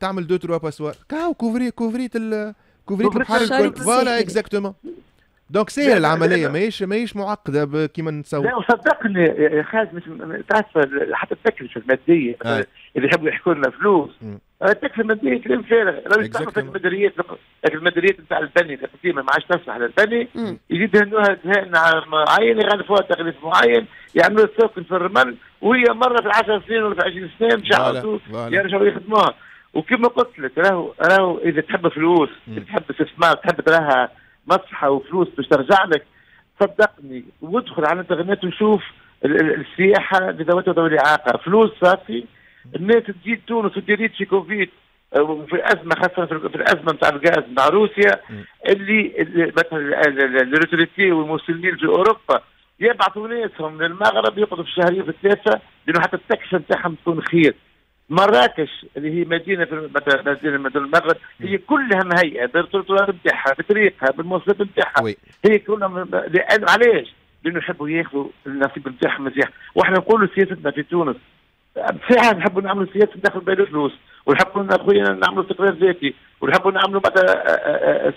تعمل دو تروا باسوار كاو كوفريت البحر فوالا اكزاكتومون. دونك ساهله العمليه ماهيش معقده كيما نتصور. لا وصدقني يا خالد تعرف حتى التكلفه الماديه اللي يحبوا يحكوا لنا فلوس، التكلفه الماديه كلام فارغ، راهو يستعملوا في المدريات، المدريات نتاع البني القديمه ما عادش تصلح للبني، يجي يدهنوها دهان معين يغلفوها تغليف معين، يعملوا السوكن في الرمل وهي مره في 10 سنين ولا في 20 سنه مش عارفوا يرجعوا يخدموها. وكما قلت لك راهو اذا تحب فلوس، تحب استثمار، تحب تراها مصحة وفلوس باش ترجع لك، صدقني وادخل على الانترنت وشوف السياحه لذوات وذوي الاعاقه، فلوس صافي، الناس تزيد تونس وديريت في كوفيد وفي الازمه، خاصه في الازمه نتاع الغاز مع روسيا، اللي مثلا الروتوريتي والمسلمين في اوروبا يبعثوا ناسهم للمغرب يقعدوا في شهرين في ثلاثه، لانه حتى التكلفه نتاعهم تكون خير. مراكش اللي هي مدينه مدينه المغرب هي كلها مهيئه بالترطوار نتاعها بطريقها بالمواصلات نتاعها هي كلها لان علاش؟ لانه يحبوا ياخذوا النصيب نتاعهم مزيان، واحنا نقولوا سياستنا في تونس ساعه نحبوا نعملوا سياسه ندخل بها الفلوس، ونحبوا خويا نعملوا استقرار ذاتي، ونحبوا نعملوا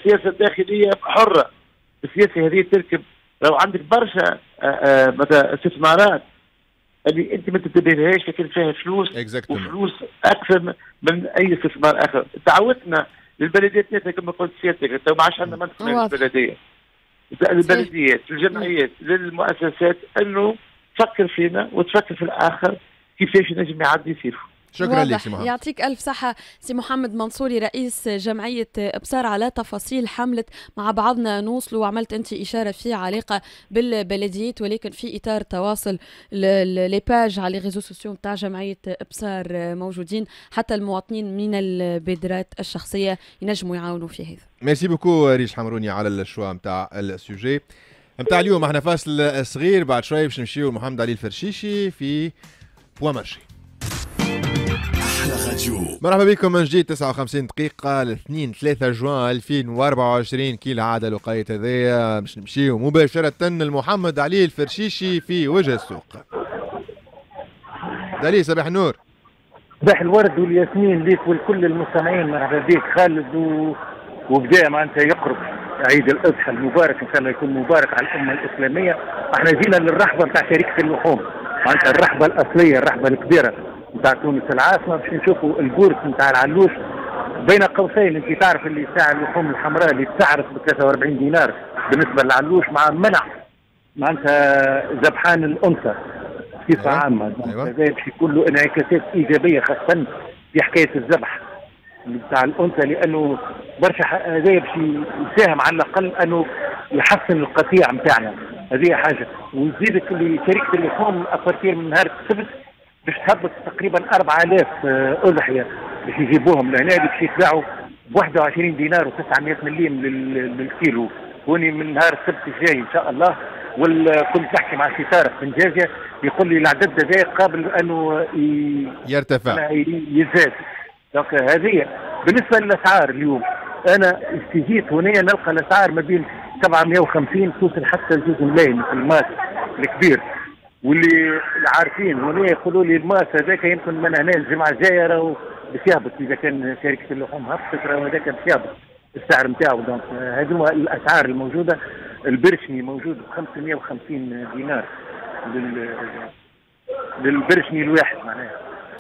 سياسه داخليه حره. السياسه هذه تركب لو عندك برشا مثلا استثمارات اللي انت ما تنتبهلهاش لكن فيها فلوس exactly. وفلوس اكثر من اي استثمار اخر. تعودنا للبلديات كما قلت سيادتك تو ما عادش عندنا منطق من البلديه، البلديات للجمعيات للمؤسسات انه تفكر فينا وتفكر في الاخر كيفاش نجم يعدي سيفه. شكرا لك سي محمد، يعطيك ألف صحة. سي محمد منصوري رئيس جمعية إبصار على تفاصيل حملة مع بعضنا نوصل، وعملت أنت إشارة في علاقة بالبلديات ولكن في إطار تواصل لي باج على ريزو سوسيو تاع جمعية إبصار موجودين، حتى المواطنين من البادرات الشخصية ينجموا يعاونوا في هذا. ميرسي بوكو ريش حمروني على الشوا نتاع السوجي نتاع اليوم. احنا فاصل صغير، بعد شوية باش نمشيو محمد علي الفرشيشي في بوا مارشي. مرحبا بكم من جديد، 59 دقيقة الاثنين 3 جوان 2024 كالعادة الوقت هذايا باش نمشيو مباشرة لمحمد علي الفرشيشي في وجه السوق. دالي صباح النور. صباح الورد والياسمين ليك ولكل المستمعين. مرحبا بك خالد وبدا معناتها يقرب عيد الأضحى المبارك، إن شاء الله يكون مبارك على الأمة الإسلامية. احنا جينا للرحبة نتاع شركة اللحوم، معناتها الرحبة الأصلية الرحبة الكبيرة نتاع تونس العاصمه، باش نشوفوا البورس نتاع العلوش بين قوسين. انت تعرف اللي ساعه اللحوم الحمراء اللي تعرف ب 43 دينار بالنسبه للعلوش، مع منع معناتها ذبحان الانثى بصفه عامه، هذا باش يكون له انعكاسات ايجابيه خاصه في حكايه الذبح نتاع الانثى، لانه برشا هذا باش يساهم على الاقل انه يحسن القطيع نتاعنا، هذه حاجه. ويزيدك اللي شركه اللحوم افرتير من نهار السبت باش تهبط تقريبا 4000 اضحيه باش يجيبوهم لهنا، باش يتباعوا ب 21 دينار و900 مليم للكيلو. هوني من نهار السبت الجاي ان شاء الله. وكنت نحكي مع سي طارق بن جازيه يقول لي العدد هذايا قابل انه يرتفع يزاد. دونك هذه بالنسبه للاسعار اليوم، انا استجيت هنا نلقى الاسعار ما بين 750 توصل حتى لجوز ملايين في الماس الكبير، واللي عارفين هنا يقولوا لي الماس هذاك يمكن من هنا الجمعه الجايه راهو باش يهبط، اذا كان شركه اللحوم هبطت راهو هذاك باش يهبط السعر نتاعو. دونك هذو الاسعار الموجوده. البرشمي موجود ب 550 دينار للبرشمي الواحد، معناها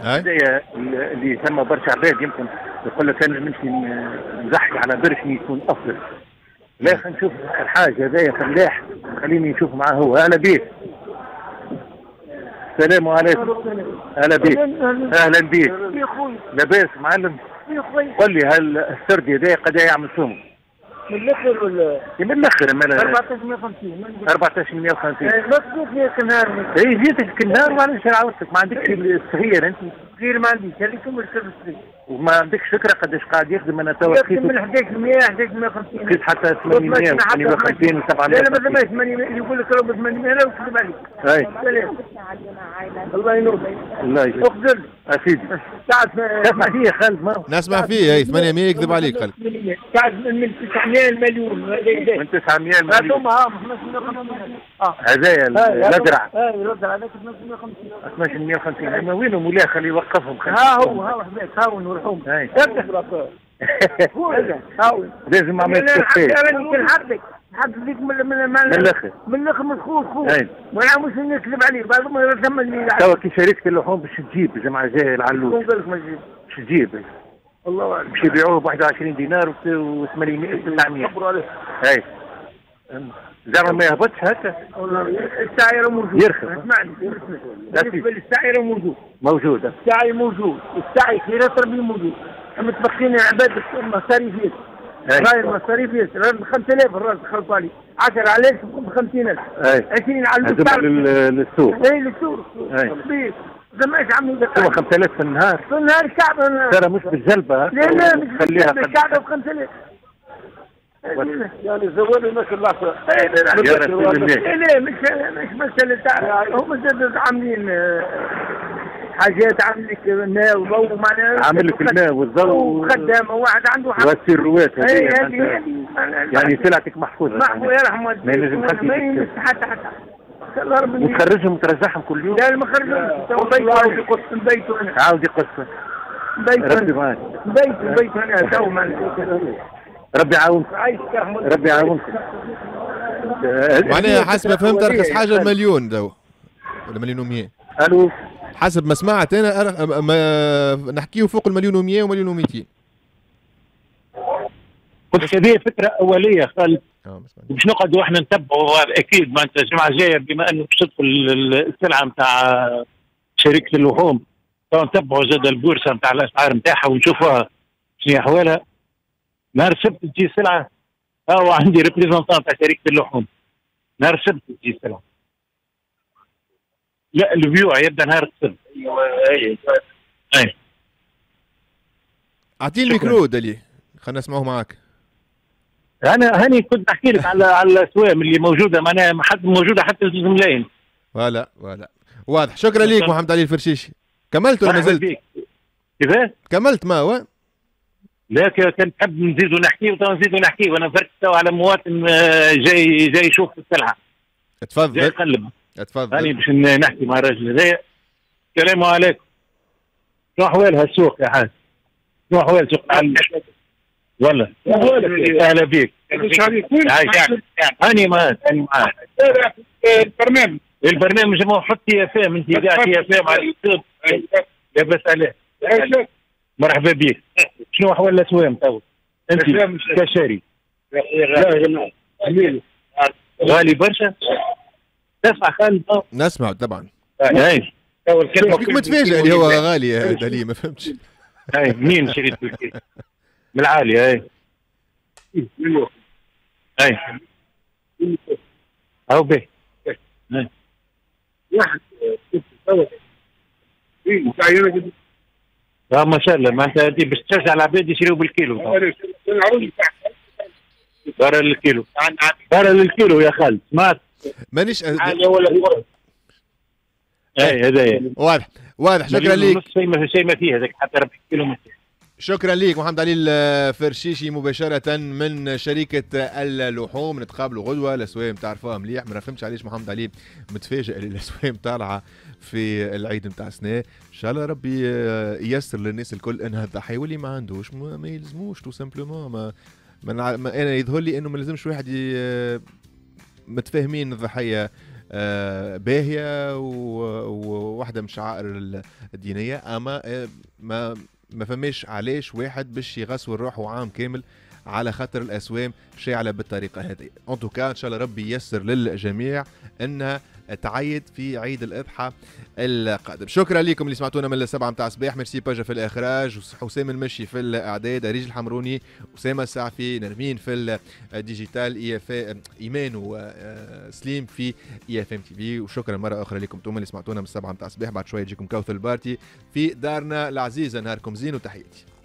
هذايا اللي ثم برشا عباد يمكن يقول لك انا نمشي نزحك على برشمي يكون افضل. لا خلينا نشوف الحاج هذايا فلاح، خليني نشوف معاه هو. اهلا بيه. السلام عليكم. اهلا بيك. اهلا بيك. لاباس معلم؟ قل لي هل السردي هذايا قد يعمل سمو؟ من الاخر ولا؟ من الاخر 1450. 1450. مكتوب لي كنهار. اي جيتك كنهار وعلاش عاودتك ما عندكش الصغير انت؟ صغير ما عنديش، هذيك كمل سبت. وما عندكش فكره قداش قاعد يخدم. انا توا لقيت من 11 150 لقيت حتى 800 850 و700. لا لا ما 800 يقول لك راه 800 انا وكذب عليك. اي الله ينور الله يجزيك اخذل اسيدي. اسمع فيه خالد مرة نسمع فيه. اي 800 يكذب عليك خالد. قاعد من 900 مليون من 900 مليون هذايا الادرع. اي رد عليك 850 850 وينهم ولا خليه يوقفهم. ها هو ها واحد يتهاون ويروحون لازم ما يتكفيش. حد ليك من الاخر من الخوخ ما نعاونوش نكذب عليه. بعض المرات ثمني توا كي شريكه اللحوم باش تجيب الجمعه الجايه العلوش باش تجيب والله اعلم باش يبيعوه ب 21 دينار و800 900. صبروا عليه. اي زعما ما يهبطش هكا. السعر موجود يرخص. اسمعني بالنسبه للسعر موجود موجود. السعر موجود. السعر في راس ربي موجود. متبقين عباد مصاريفيات غير مصاريفيات 5000 الراس خلطوا عليه 10000 ب 50000 20 على السعر للسوق. اي للسوق. اي زعما ايش عم يدخل 5000 في النهار. في النهار الشعب ترى مش بالجلبه. لا لا مش بالجلبه الشعب ب 5000 يعني الزوال يمشي اللحظه. لا مش مساله تاع هم عاملين حاجات عاملك ماء وضوء معناها عاملك الماء والضوء وخدامه واحد عنده حق والسروات يعني سلعتك محفوظه محفوظه يرحم والديك ما ينجمش حتى وتخرجهم وترزحهم كل يوم. لا ما خرجهمش من بيته. انا عاود يقص بيته انا دوما. ربي يعاونك ربي يعاونك. معناها حسب ما فهمت ارخص حاجه مليون دو ولا مليون و100. الو حسب ما سمعت انا نحكيو فوق المليون و100 ومليون و200. قلت هذه فكره اوليه خالد باش نقعدوا احنا نتبعوا اكيد. معناتها الجمعه الجايه بما انه باش تدخل السلعه نتاع شركه اللحوم نتبعوا زاد البورصه نتاع الاسعار نتاعها ونشوفوها شنو هي احوالها. نهار السبت تجي السلعه هو عندي ريبريزونتون تاع شركه اللحوم. نهار السبت تجي السلعه. لا البيوع يبدا نهار السبت. اي اعطيني الميكرو دالي خلينا نسمعوه معاك. انا هاني كنت نحكي لك على الاسوام اللي موجوده معناها حد موجوده حتى زوج ملايين. ولا واضح. شكرا ليك محمد علي الفرشيشي. كملت ولا ما زلت؟ كيفاش؟ كملت ما هو؟ لا كان تحب نزيدوا نحكي ونزيدوا نحكي وانا فركت توا على مواطن جاي يشوف السلعه. اتفضل جاي يقلب. اتفضل هاني باش نحكي مع الراجل هذايا. السلام عليكم. شنو احوالها السوق يا حاج؟ شنو احوال سوق ولا؟ اهلا بيك. هاني معاك هاني معاك. البرنامج ما حط تي اف ام انت قاعد تي اف ام على اليوتيوب. لاباس عليه. مرحبا بك. شنو احوال الاسوام تو؟ انت كشاري. لا غالي. غالي برشا. تسمع خالد؟ نسمع طبعا. اي تو الكلمه ما تفاجئ اللي هو غالي هذا ليه ما فهمتش. اي منين شريت الكيس؟ من العالي. اي اي او بي اي واحد ما شاء الله. معناتها انت باش تشجع العباد يشريوا بالكيلو. برا للكيلو برا للكيلو يا خالد. سمعت مانيش عاليه ولا غير. اي هذايا واضح. شكرا ليك. شيء ما فيه هذاك حتى 4 كيلو ما فيه. شكرا ليك محمد علي الفرشيشي مباشرة من شركة اللحوم. نتقابلوا غدوة. الأسوام تعرفوها مليح. ما فهمتش علاش محمد علي متفاجئ اللي الأسوام طالعة في العيد نتاع السنة. إن شاء الله ربي ييسر للناس الكل أنها تضحي واللي ما عندوش ما يلزموش تو سامبلومون. أنا يظهر لي أنه ما لازمش واحد متفاهمين الضحية باهية وواحدة من الشعائر الدينية. أما ما فماش علاش واحد باش يغسل روحه عام كامل على خاطر الاسوام شاعله بالطريقه هذه. ان توكا ان شاء الله ربي ييسر للجميع انها تعيد في عيد الاضحى القادم. شكرا لكم اللي سمعتونا من 7 نتاع الصباح. ميرسي باجا في الاخراج، حسام المشي في الاعداد، اريج الحمروني، اسامه السعفي، نرمين في الديجيتال، ايمان وسليم في اي اف ام تي في. وشكرا مره اخرى لكم انتم اللي سمعتونا من 7 نتاع الصباح. بعد شويه يجيكم كوثر البارتي في دارنا العزيزه. نهاركم زين وتحياتي.